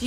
Do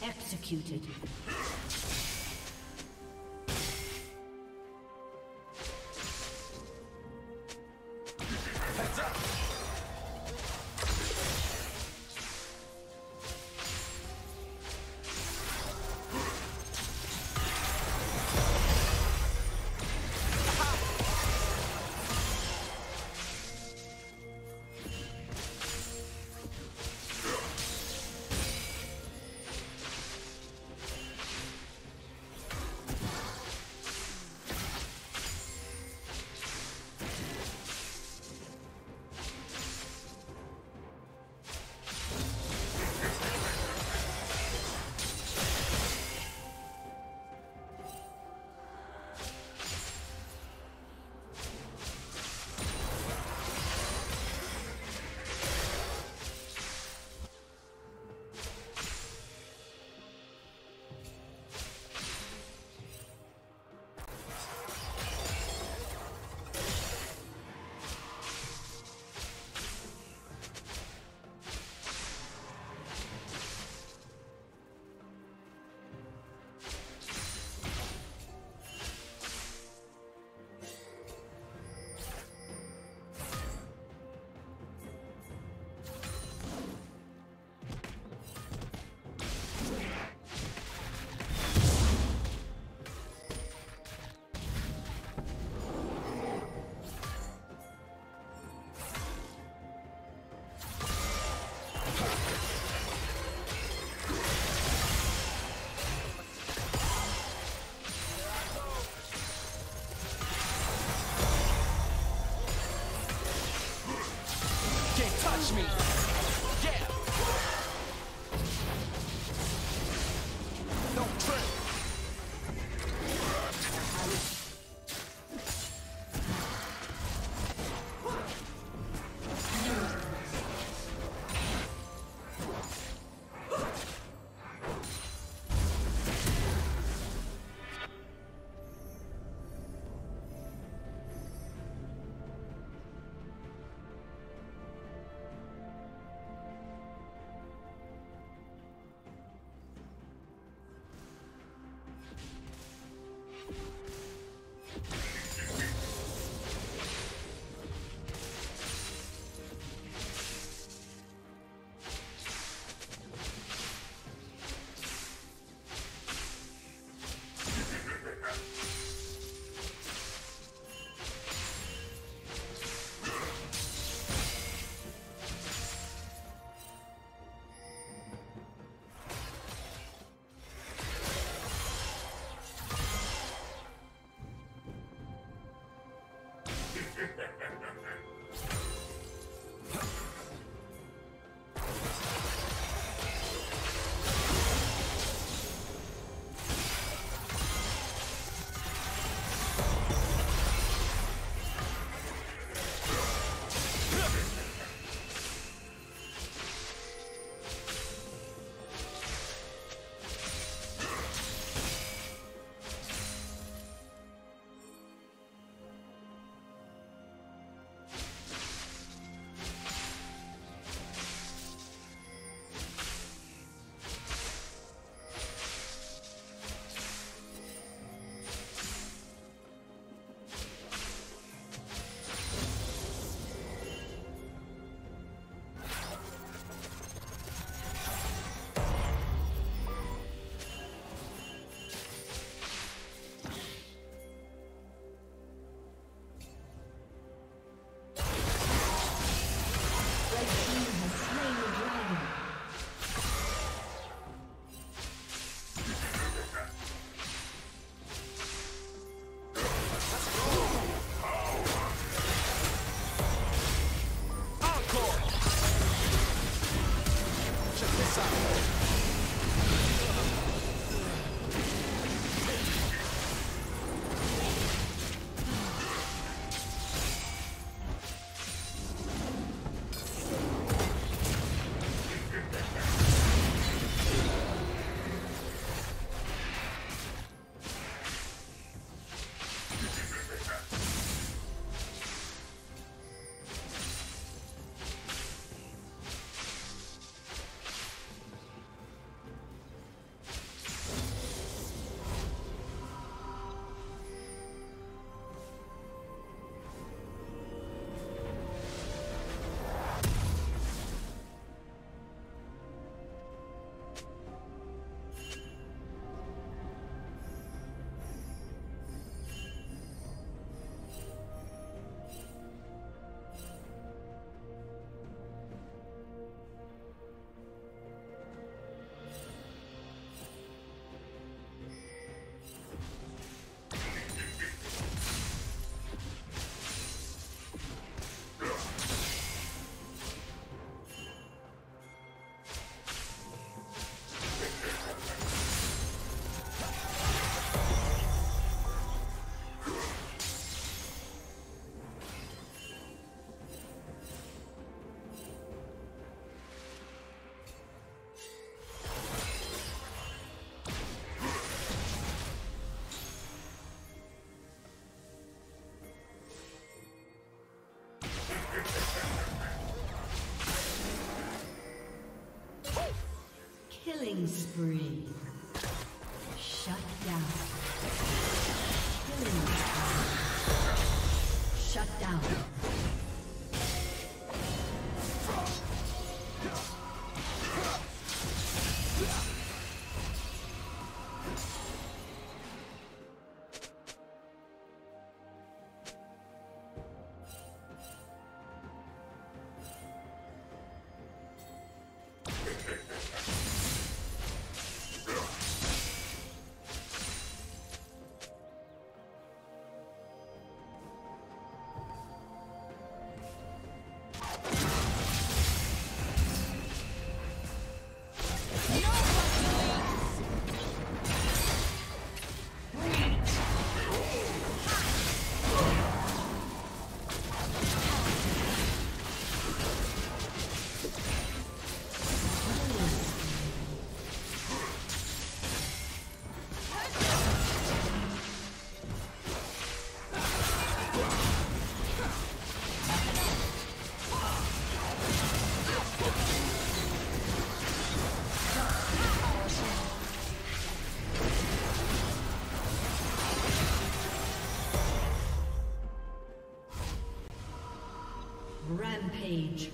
Executed. Me. Yeah. No trip. Killing spree. Shut down. Killing spree. Shut down. Rampage.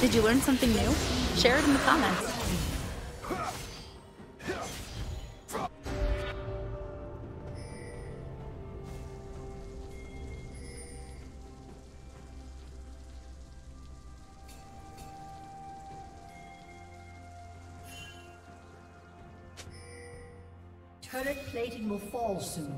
Did you learn something new? Share it in the comments. Turret plating will fall soon.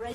Red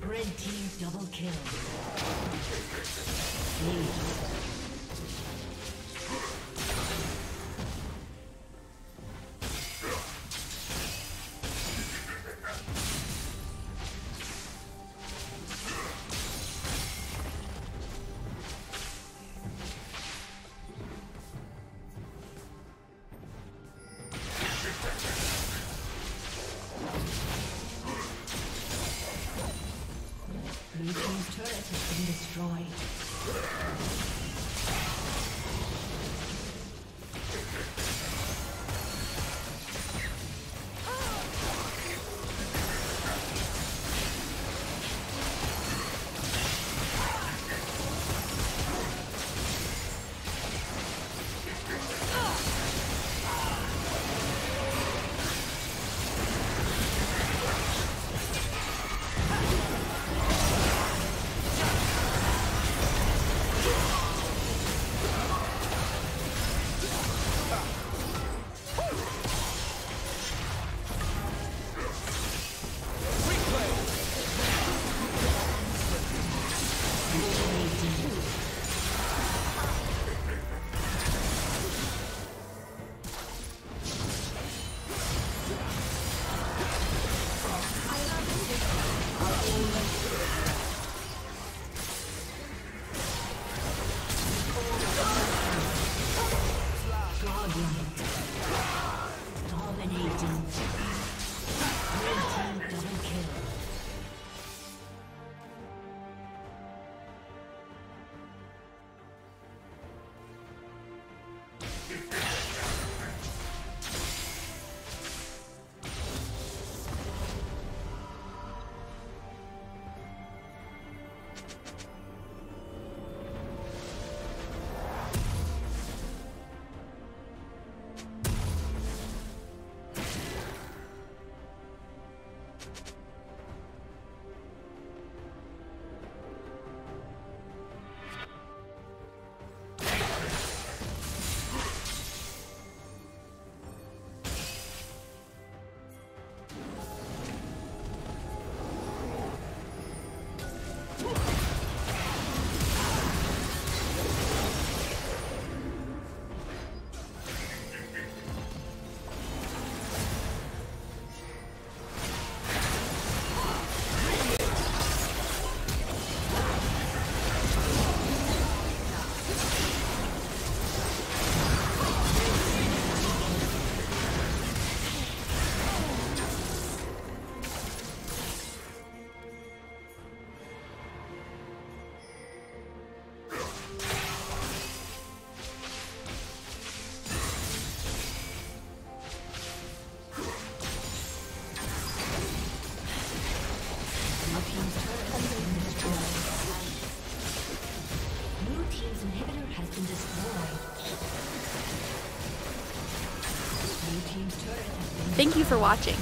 Red team double kill. Red team double kill. Thank you for watching.